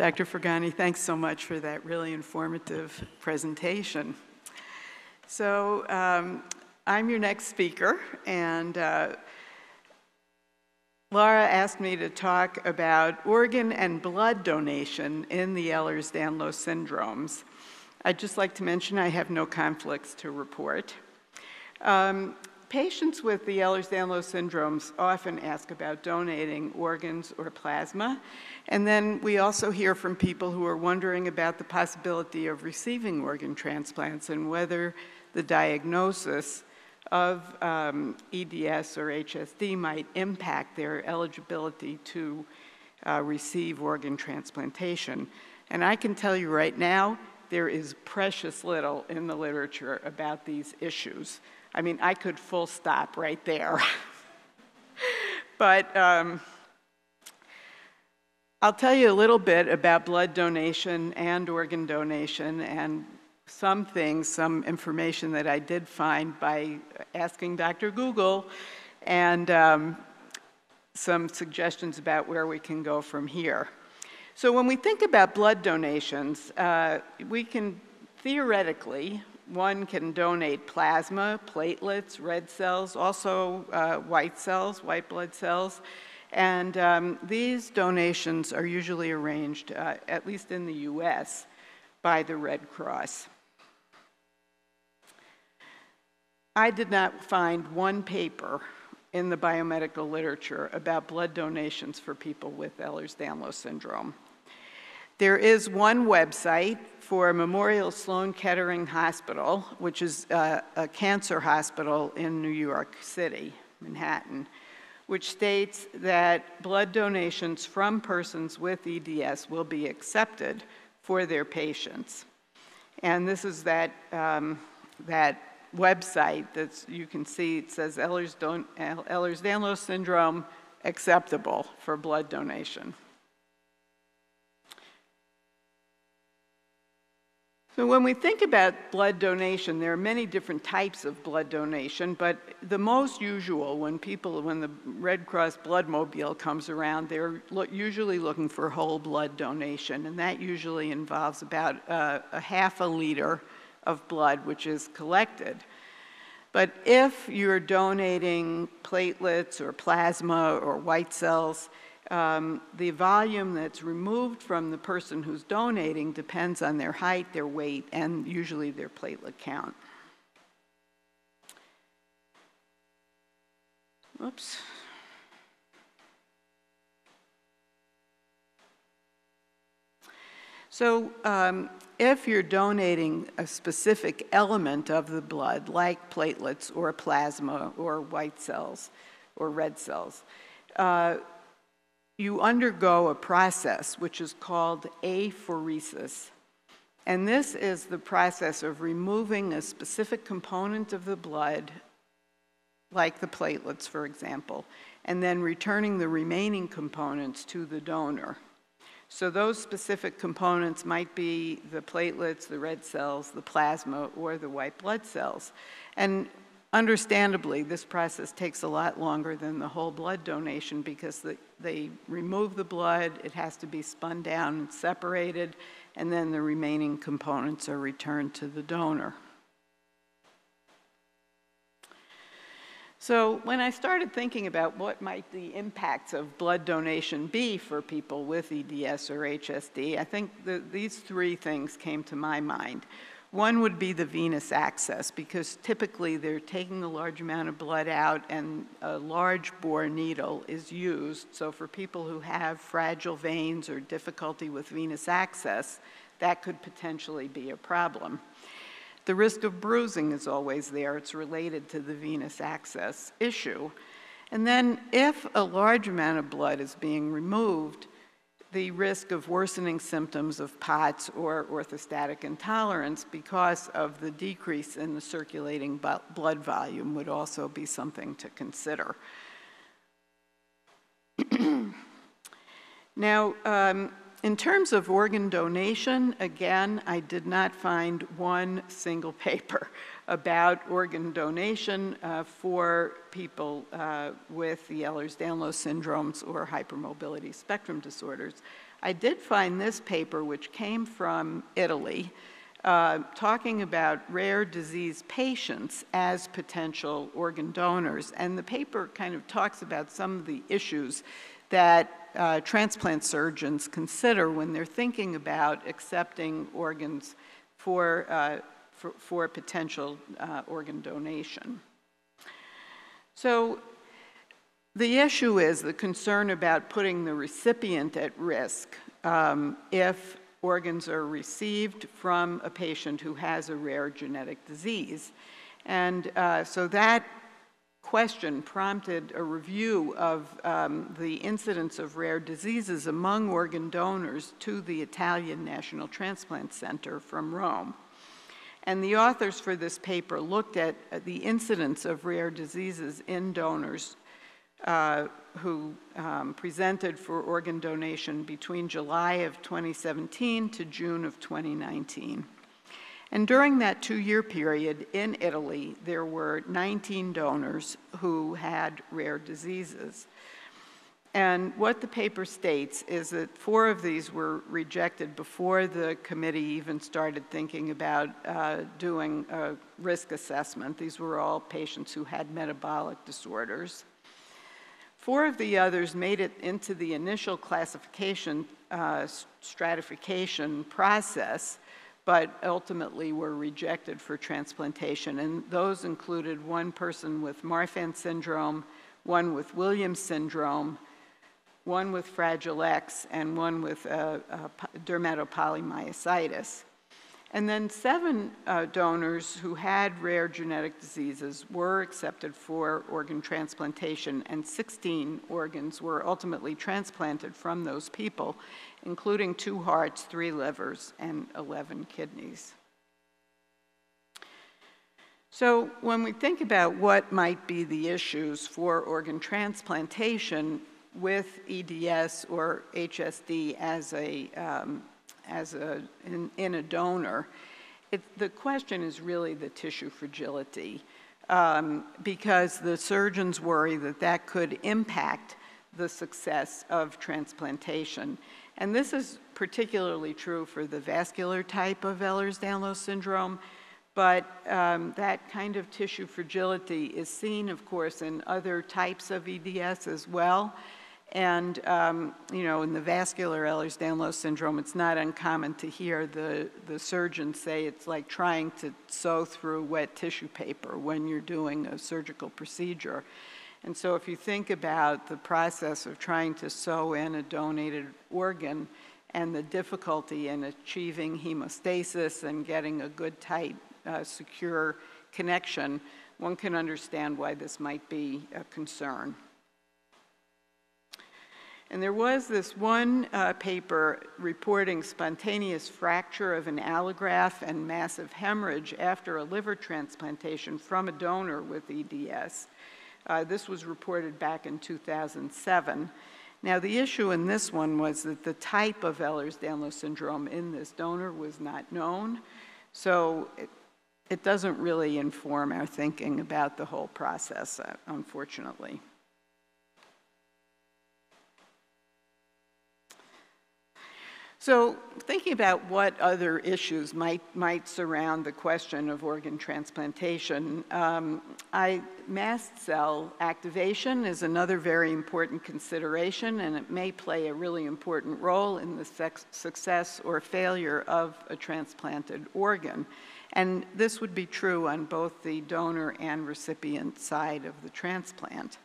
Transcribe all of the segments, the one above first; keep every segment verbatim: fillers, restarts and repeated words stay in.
Doctor Fergani, thanks so much for that really informative presentation. So um, I'm your next speaker, and uh, Laura asked me to talk about organ and blood donation in the Ehlers-Danlos syndromes. I'd just like to mention I have no conflicts to report. Um, Patients with the Ehlers-Danlos syndromes often ask about donating organs or plasma, and then we also hear from people who are wondering about the possibility of receiving organ transplants and whether the diagnosis of um, E D S or H S D might impact their eligibility to uh, receive organ transplantation. And I can tell you right now, there is precious little in the literature about these issues. I mean, I could full stop right there. But um, I'll tell you a little bit about blood donation and organ donation and some things, some information that I did find by asking Doctor Google and um, some suggestions about where we can go from here. So when we think about blood donations, uh, we can theoretically, one can donate plasma, platelets, red cells, also uh, white cells, white blood cells. And um, these donations are usually arranged, uh, at least in the U S, by the Red Cross. I did not find one paper in the biomedical literature about blood donations for people with Ehlers-Danlos syndrome. There is one website for Memorial Sloan Kettering Hospital, which is uh, a cancer hospital in New York City, Manhattan, which states that blood donations from persons with E D S will be accepted for their patients. And this is that, um, that website that you can see. It says Ehlers-Danlos syndrome acceptable for blood donation. So when we think about blood donation, there are many different types of blood donation, but the most usual when people, when the Red Cross Bloodmobile comes around, they're lo- usually looking for whole blood donation, and that usually involves about uh, a half a liter of blood which is collected. But if you're donating platelets or plasma or white cells, Um, the volume that's removed from the person who's donating depends on their height, their weight, and usually their platelet count. Oops. So um, if you're donating a specific element of the blood, like platelets or plasma or white cells or red cells, uh, you undergo a process which is called apheresis. And this is the process of removing a specific component of the blood, like the platelets, for example, and then returning the remaining components to the donor. So those specific components might be the platelets, the red cells, the plasma, or the white blood cells. And understandably, this process takes a lot longer than the whole blood donation because the, they remove the blood, it has to be spun down and separated, and then the remaining components are returned to the donor. So when I started thinking about what might the impacts of blood donation be for people with E D S or H S D, I think the, these three things came to my mind. One would be the venous access, because typically they're taking a large amount of blood out and a large bore needle is used. So for people who have fragile veins or difficulty with venous access, that could potentially be a problem. The risk of bruising is always there. It's related to the venous access issue. And then if a large amount of blood is being removed, the risk of worsening symptoms of POTS or orthostatic intolerance because of the decrease in the circulating blood volume would also be something to consider. Now, um, In terms of organ donation, again, I did not find one single paper about organ donation uh, for people uh, with the Ehlers-Danlos syndromes or hypermobility spectrum disorders. I did find this paper, which came from Italy, uh, talking about rare disease patients as potential organ donors. And the paper kind of talks about some of the issues that Uh, transplant surgeons consider when they're thinking about accepting organs for, uh, for, for potential uh, organ donation. So the issue is the concern about putting the recipient at risk um, if organs are received from a patient who has a rare genetic disease. And uh, so that question prompted a review of um, the incidence of rare diseases among organ donors to the Italian National Transplant Center from Rome. And the authors for this paper looked at the incidence of rare diseases in donors uh, who um, presented for organ donation between July of twenty seventeen to June of twenty nineteen. And during that two-year period in Italy, there were nineteen donors who had rare diseases. And what the paper states is that four of these were rejected before the committee even started thinking about uh, doing a risk assessment. These were all patients who had metabolic disorders. Four of the others made it into the initial classification uh, stratification process, but ultimately were rejected for transplantation. And those included one person with Marfan syndrome, one with Williams syndrome, one with Fragile X, and one with uh, uh, dermatopolymyositis. And then seven uh, donors who had rare genetic diseases were accepted for organ transplantation, and sixteen organs were ultimately transplanted from those people, including two hearts, three livers, and eleven kidneys. So when we think about what might be the issues for organ transplantation with E D S or H S D as a um, as a, in, in a donor, it, the question is really the tissue fragility, um, because the surgeons worry that that could impact the success of transplantation. And this is particularly true for the vascular type of Ehlers-Danlos syndrome, but um, that kind of tissue fragility is seen, of course, in other types of E D S as well. And, um, you know, in the vascular Ehlers-Danlos syndrome, it's not uncommon to hear the, the surgeons say it's like trying to sew through wet tissue paper when you're doing a surgical procedure. And so if you think about the process of trying to sew in a donated organ and the difficulty in achieving hemostasis and getting a good, tight, uh, secure connection, one can understand why this might be a concern. And there was this one uh, paper reporting spontaneous fracture of an allograft and massive hemorrhage after a liver transplantation from a donor with E D S. Uh, this was reported back in two thousand seven. Now, the issue in this one was that the type of Ehlers-Danlos syndrome in this donor was not known, so it, it doesn't really inform our thinking about the whole process, uh, unfortunately. So thinking about what other issues might, might surround the question of organ transplantation, um, I, mast cell activation is another very important consideration, and it may play a really important role in the success or failure of a transplanted organ. And this would be true on both the donor and recipient side of the transplant.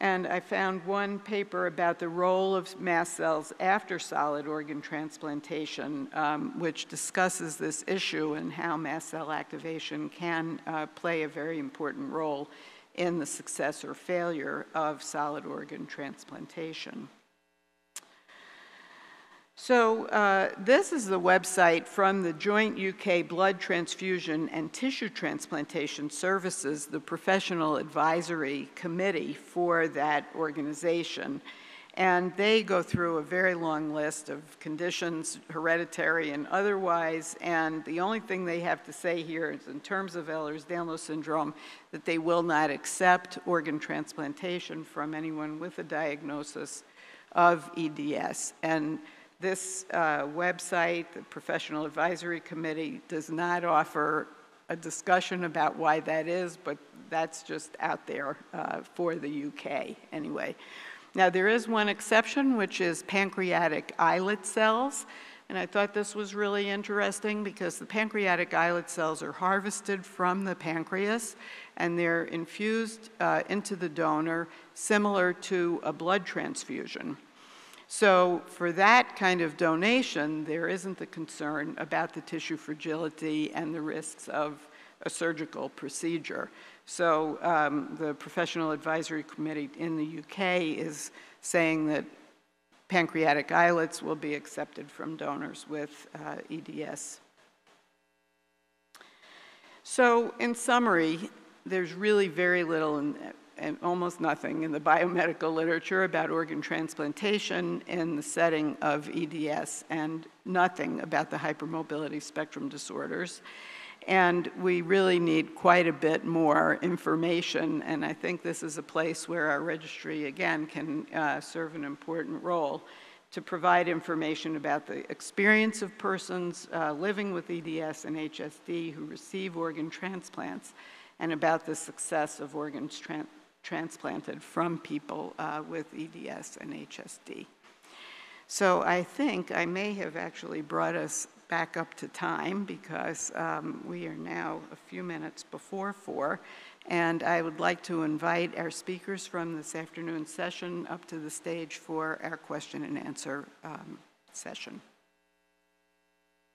And I found one paper about the role of mast cells after solid organ transplantation, um, which discusses this issue and how mast cell activation can uh, play a very important role in the success or failure of solid organ transplantation. So uh, this is the website from the Joint U K Blood Transfusion and Tissue Transplantation Services, the Professional Advisory Committee for that organization. And they go through a very long list of conditions, hereditary and otherwise, and the only thing they have to say here is in terms of Ehlers-Danlos syndrome that they will not accept organ transplantation from anyone with a diagnosis of E D S. And this uh, website, the Professional Advisory Committee, does not offer a discussion about why that is, but that's just out there uh, for the U K anyway. Now, there is one exception, which is pancreatic islet cells, and I thought this was really interesting because the pancreatic islet cells are harvested from the pancreas and they're infused uh, into the donor similar to a blood transfusion. So for that kind of donation, there isn't the concern about the tissue fragility and the risks of a surgical procedure. So um, the Professional Advisory Committee in the U K is saying that pancreatic islets will be accepted from donors with uh, E D S. So in summary, there's really very little in, and almost nothing in the biomedical literature about organ transplantation in the setting of E D S, and nothing about the hypermobility spectrum disorders. And we really need quite a bit more information, and I think this is a place where our registry, again, can uh, serve an important role to provide information about the experience of persons uh, living with E D S and H S D who receive organ transplants, and about the success of organs tra transplanted from people uh, with E D S and H S D. So I think I may have actually brought us back up to time because um, we are now a few minutes before four, and I would like to invite our speakers from this afternoon's session up to the stage for our question and answer um, session.